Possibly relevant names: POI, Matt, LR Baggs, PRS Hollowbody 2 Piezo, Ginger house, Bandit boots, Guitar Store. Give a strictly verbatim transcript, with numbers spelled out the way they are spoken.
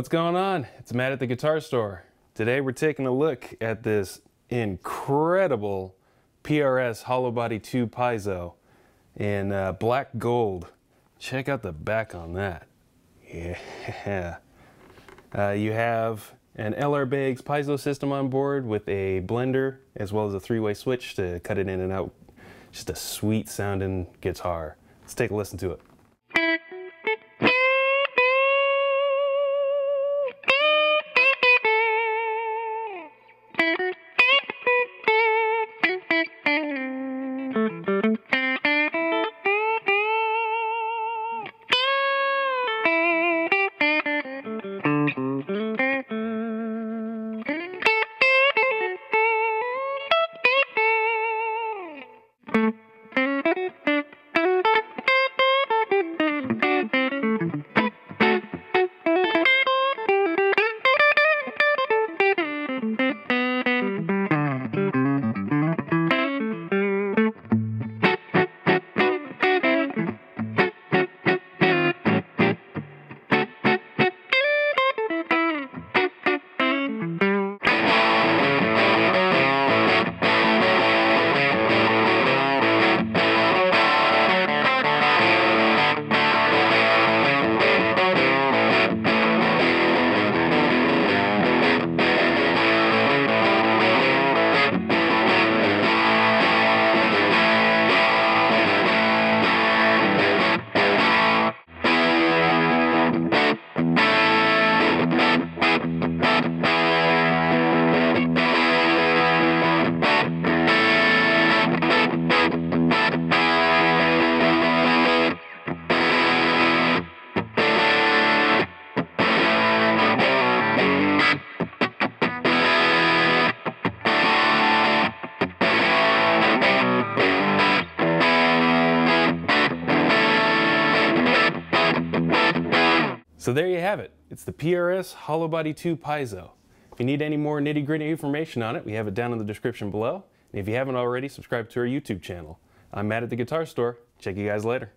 What's going on? It's Matt at the Guitar Store. Today we're taking a look at this incredible P R S Hollowbody two Piezo in uh, black gold. Check out the back on that. Yeah. Uh, you have an L R Baggs Piezo system on board with a blender as well as a three-way switch to cut it in and out. Just a sweet sounding guitar. Let's take a listen to it. So there you have it. It's the P R S Hollowbody two Piezo. If you need any more nitty-gritty information on it, we have it down in the description below. And if you haven't already, subscribe to our YouTube channel. I'm Matt at the Guitar Store. Check you guys later.